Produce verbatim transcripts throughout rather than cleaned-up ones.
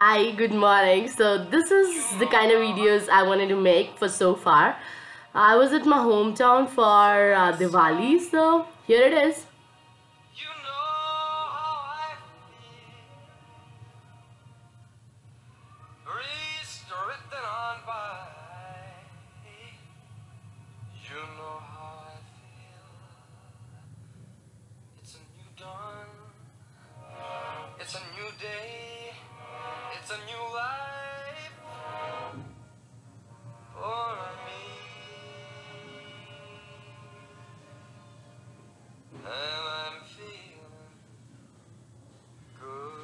Hi, good morning. So this is the kind of videos I wanted to make for so far. I was at my hometown for uh, Diwali, so here it is. You know how I feel. Breeze written on by. You know how I feel. It's a new dawn. It's a new day. It's a new life for me, and I'm feeling good.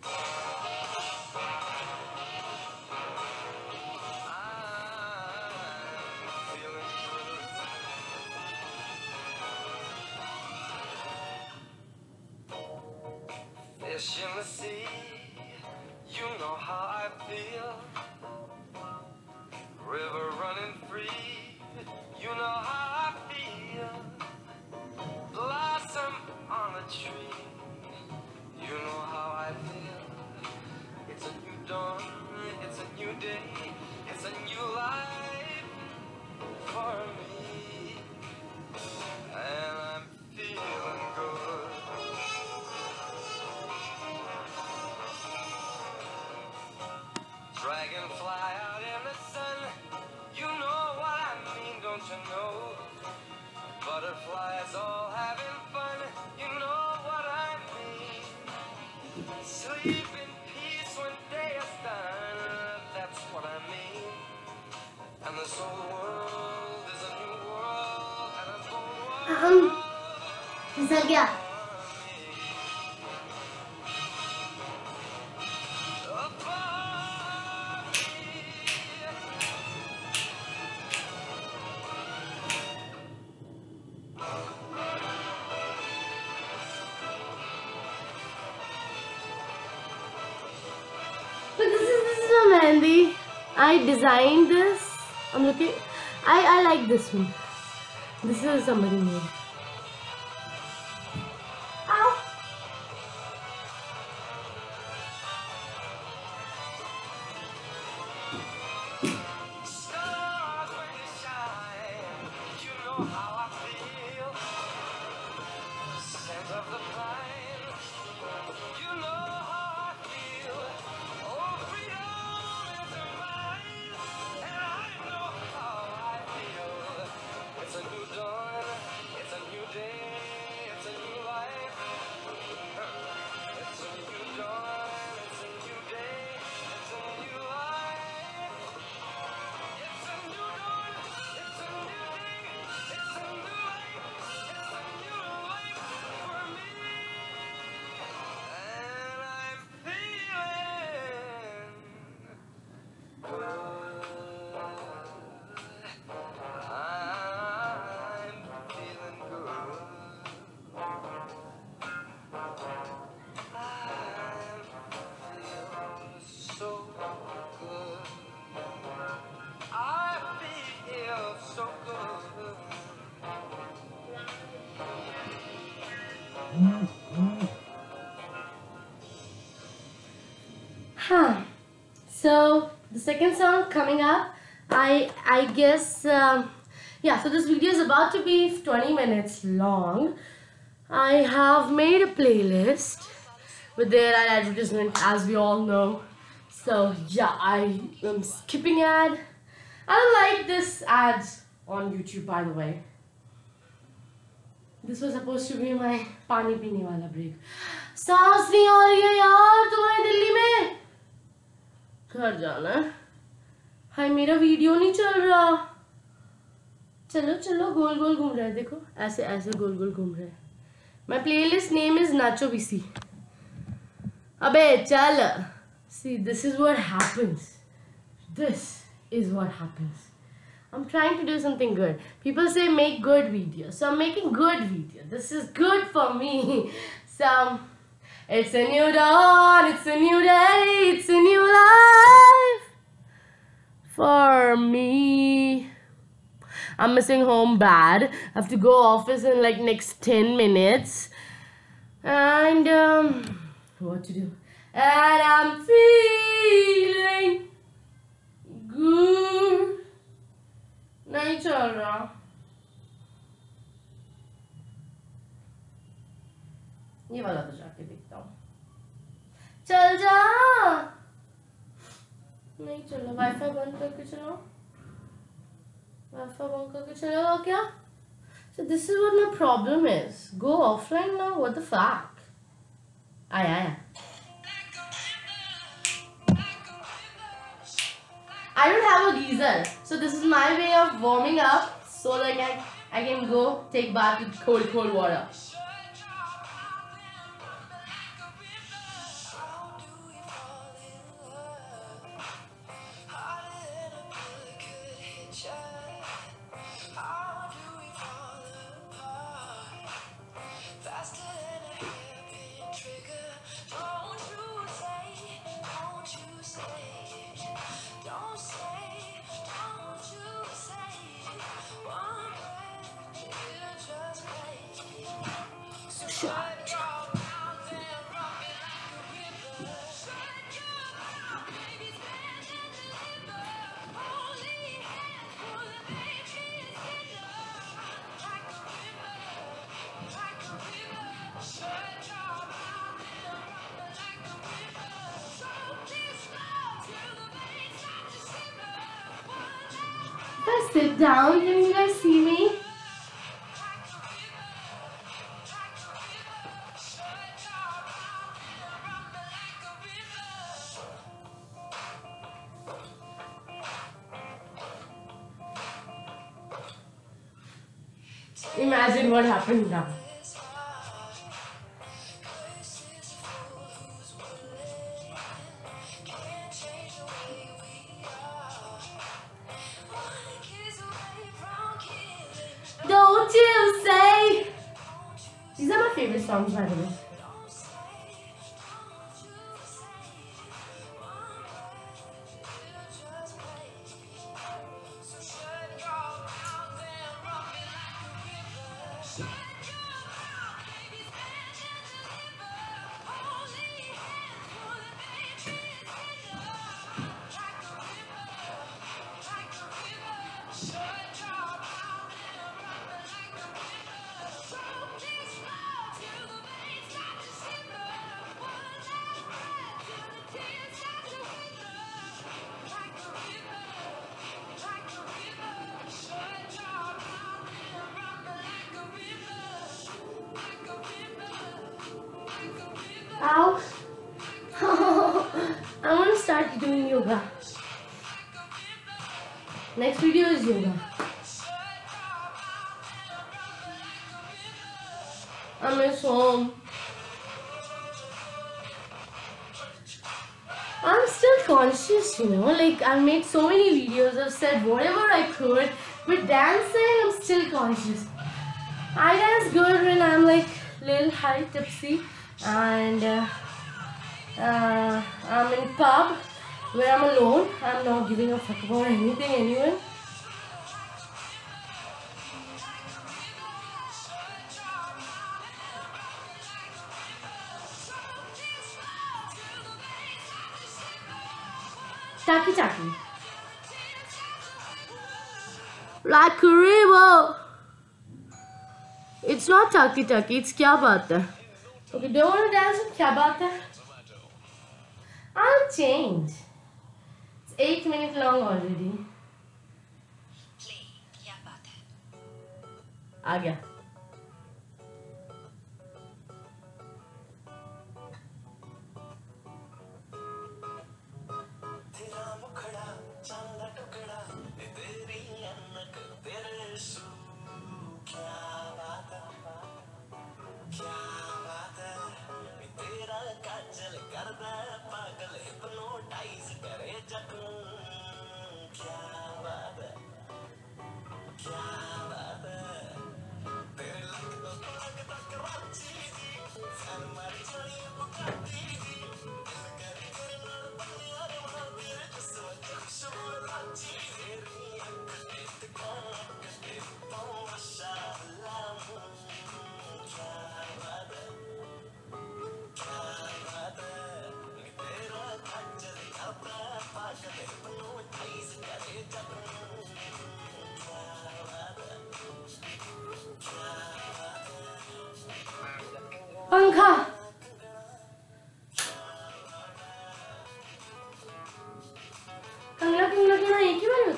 I'm feeling good. Fish in the sea. You know how I feel. River running free. You know how I feel. Blossom on a tree. You know how I feel. It's a new dawn. It's a new day. It's a new life for me. And I'm feeling good. Dragonfly out in the sun, you know what I mean, don't you know? Butterflies all having fun, you know what I mean. Sleep in peace when day is done, that's what I mean. And this old world is a new world, and a whole world. Is that yeah? Mehndi. I designed this. I'm looking. I I like this one. This is somebody made. Ow. Stars when you shine, you know how I feel. Scent of the pine, you know how I feel. Oh, freedom. Huh. So the second song coming up, I I guess um, yeah. So this video is about to be twenty minutes long. I have made a playlist with their ad advertisement, as we all know. So yeah, I am skipping ad. I don't like this ads on YouTube, by the way. This was supposed to be my पानी पीने वाला break. सांस नहीं आ रही है यार तुम्हारी दिल्ली में. घर जाना. हाय मेरा वीडियो नहीं चल रहा. चलो चलो गोल गोल घूम रहा है देखो ऐसे ऐसे गोल गोल घूम रहा है. My playlist name is Nacho B C. अबे चल. See, this is what happens. This is what happens. I'm trying to do something good. People say make good videos. So I'm making good videos. This is good for me. So, it's a new dawn, it's a new day, it's a new life for me. I'm missing home bad. I have to go office in like next ten minutes. And um, what to do? And I'm free. चल जा, नहीं चलो wifi बंद करके चलो, wifi बंद करके चलो क्या? So this is what my problem is. Go offline now. What the fuck? Aye aye. I don't have a geyser, so this is my way of warming up. So like I, I can go take bath with cold cold water. Sit down, can you guys see me? Imagine what happened now. Songs by the way. Doing yoga. Next video is yoga. I miss home. I'm still conscious, you know, like I made so many videos, I've said whatever I could, but dancing I'm still conscious. I dance good when I'm like little high tipsy and uh, uh, I'm in pub where I'm alone. I'm not giving a fuck about anything, anyone. Taki Taki. Like a river. It's not Taki Taki, it's Kya Baat Hai. Okay, do you want to dance with Kya Baat Hai? I'll change. Eight minutes long already. Play. Kya baat hai? Aa gaya.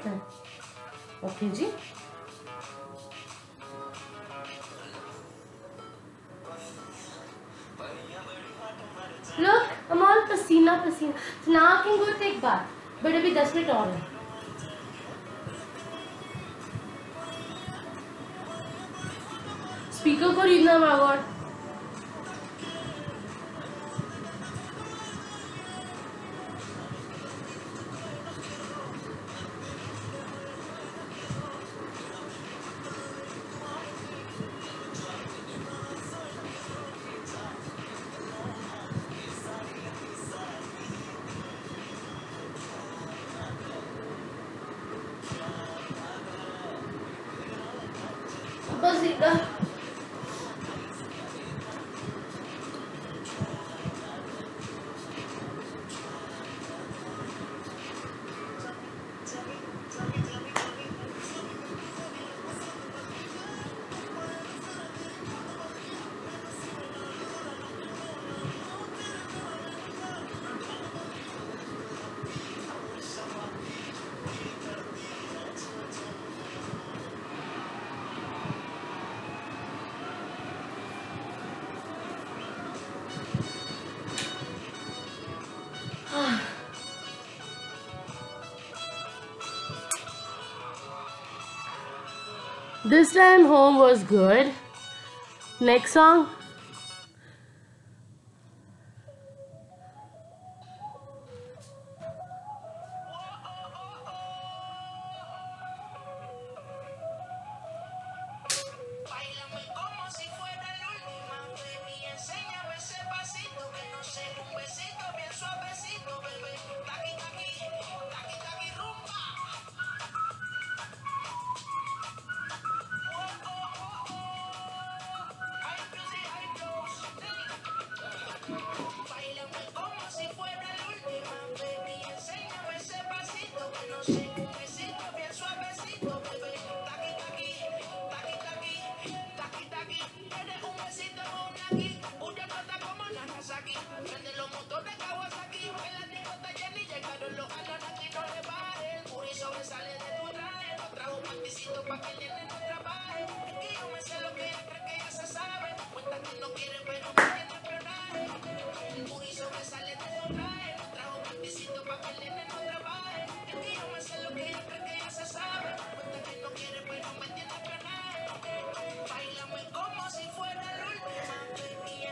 это. Okay ji. Look, I'm all paseena paseena. So now I can go take bath. But abhi दस minute और है. Speaker को Reena मागोट. This time home was good. Next song.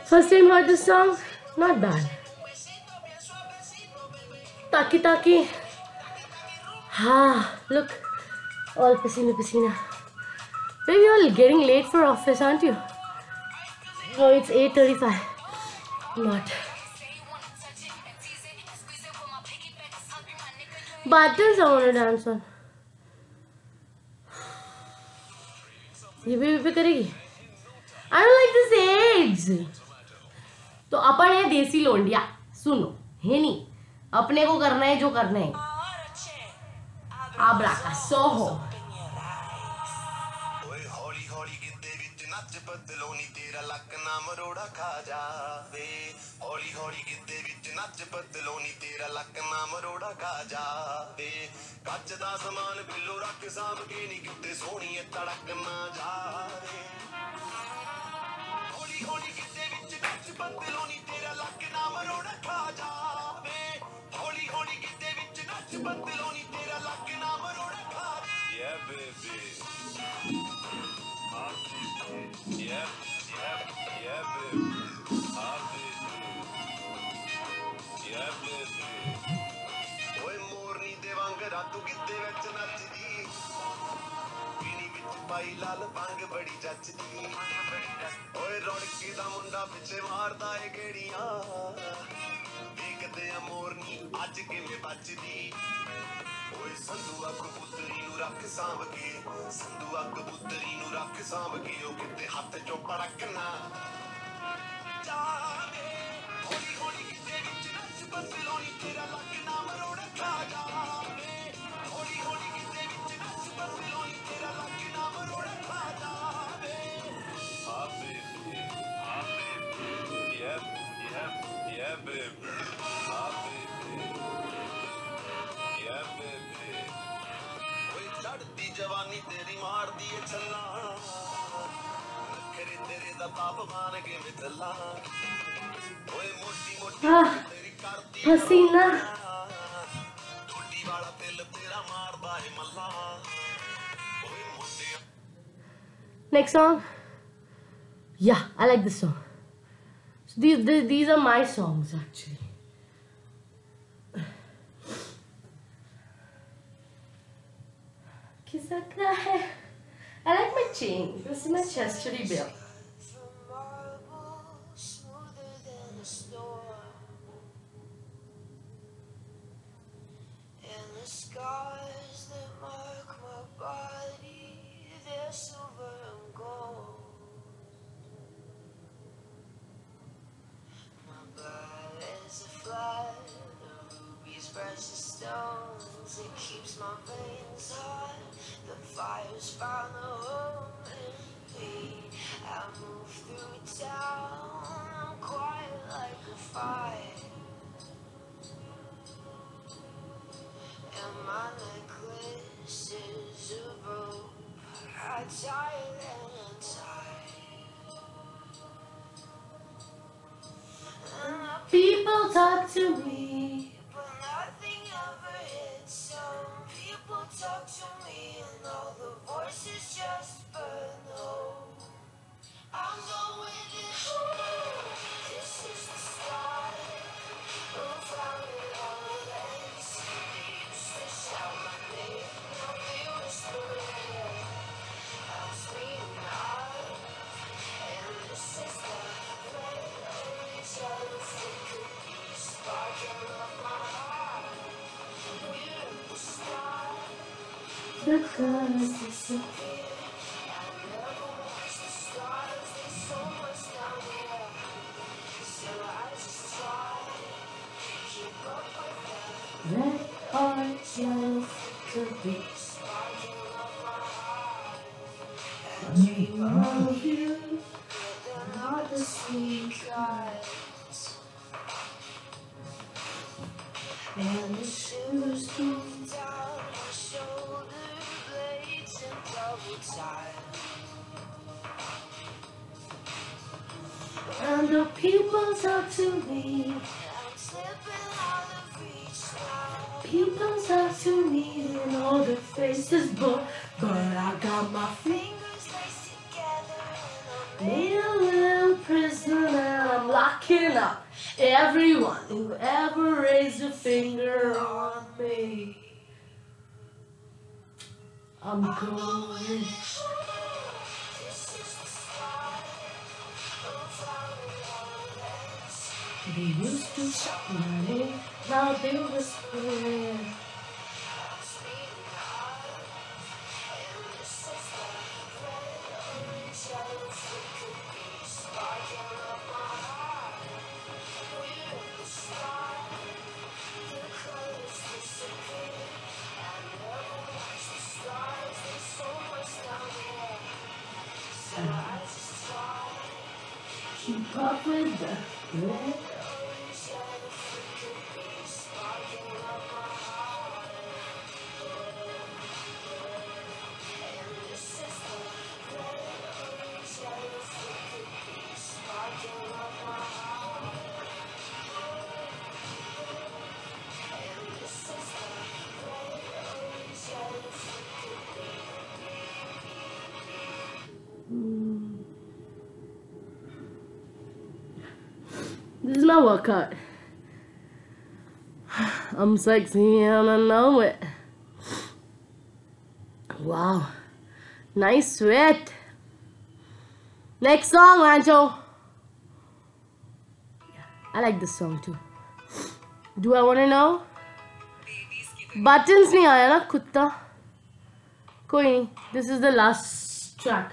First time heard this song, not bad. Taki taki. Ah, look, all paseena paseena. Baby, you're getting late for office, aren't you? Oh, it's eight thirty-five. Not. Buttons I want to dance on. ये भी भी करेगी. I don't like this age. तो अपन है देसी लोंडिया. सुनो, है नहीं. अपने को करना है जो करना है. Abra soho. Yeah, baby. Yeah, yeah, yeah, baby. Yeah, baby. Oi, morni devang ratu gitte vich nachdi. Pini vich pai lal bang badi jachdi. Oi, rodki da munda piche marda hai gediyan. Dekde a morni aaj kive bachdi. Oi, sandhu aap putri nu rakh saamb ke, sandhu aap putri nu rakh saamb ke, o kitte hath jo padakna. Jaane, holi holi kitte vich nach Barcelona tera lakk na maroda kha jaane. Holi holi kitte vich nach Barcelona tera lakk na maroda kha jaane. Ah baby, ah baby, yeah, yeah, yeah baby, ah baby. Yeah, baby. चलना करे तेरे दा बाप मान के में चलना ओए मोटी मोटी हसीना टोटी वाला तेल तेरा मारदा है मल्ला ओए मोटे Next song. Yeah, I like this song. So these these, these are my songs actually. Kiss sakna hai. I like my chain. This is my chastity belt. And the scars that mark my body, they're silver and gold. My blood is a flood, the rubies, precious stones. It keeps my veins hot. The fire's found a home in me. I move through town. I'm quiet like a fire. And my necklace is a rope. I tie it and untie. And my people talk to me, but nothing ever hits home. People talk to me, and all the voices just burn low. I'm going this way. This is the start of how it all ends. They used to shout my name, now they whisper it. I'll scream out, and this is the play of each other's secret peace, sparking up my heart. We're the start. The colors disappear. I never watched the stars. There's so much down here. Still, I just try to keep up with them. Red, orange, yellow, could be sparking up my heart. I dream of you, but they're not the sweet guys. And the shivers came down my shoulder. And the people talk to me. I'm slipping out of reach now. People talk to me, and all the faces burn. But I got my fingers laced together, and I made a little prison, and I'm locking up everyone who ever raised a finger on me. I'm going. This is the start of how it all ends. They used to shout my name, now they whisper it. I'll scream out, and this is the red orange yellow flicker beat sparking up my heart. We're in the start, the colors disappear. I never watched the stars. Keep up with the red. This is my workout. I'm sexy and I know it. Wow. Nice sweat. Next song, Rancho. Yeah, I like this song too. Do I want to know? Buttons nahi aaya na kutta. Koi nahi. This is the last track.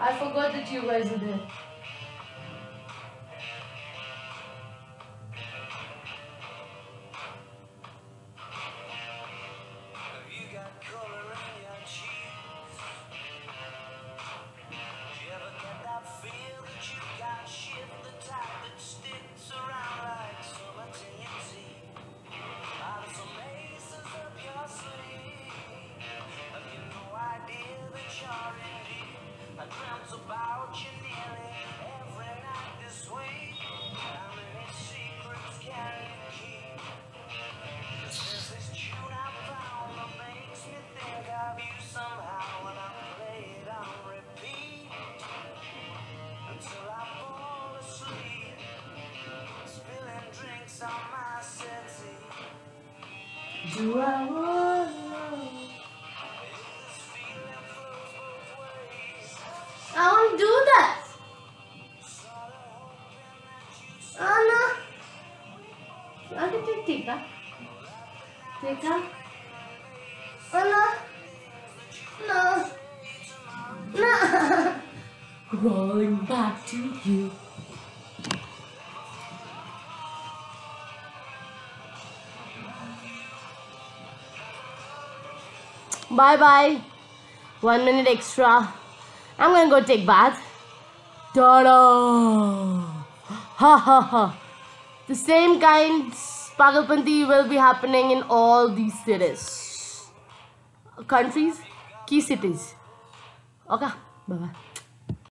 I forgot that you guys were there. You got color in your cheeks. Do I want love? I won't do that. Oh no. I'll get take that. Take that. Oh no. No. No. Rolling back to you. Bye bye. One minute extra. I'm gonna go take bath. Ta-da! Ha ha ha. The same kind pagalpanti will be happening in all these cities. Countries, key cities. Okay, bye bye.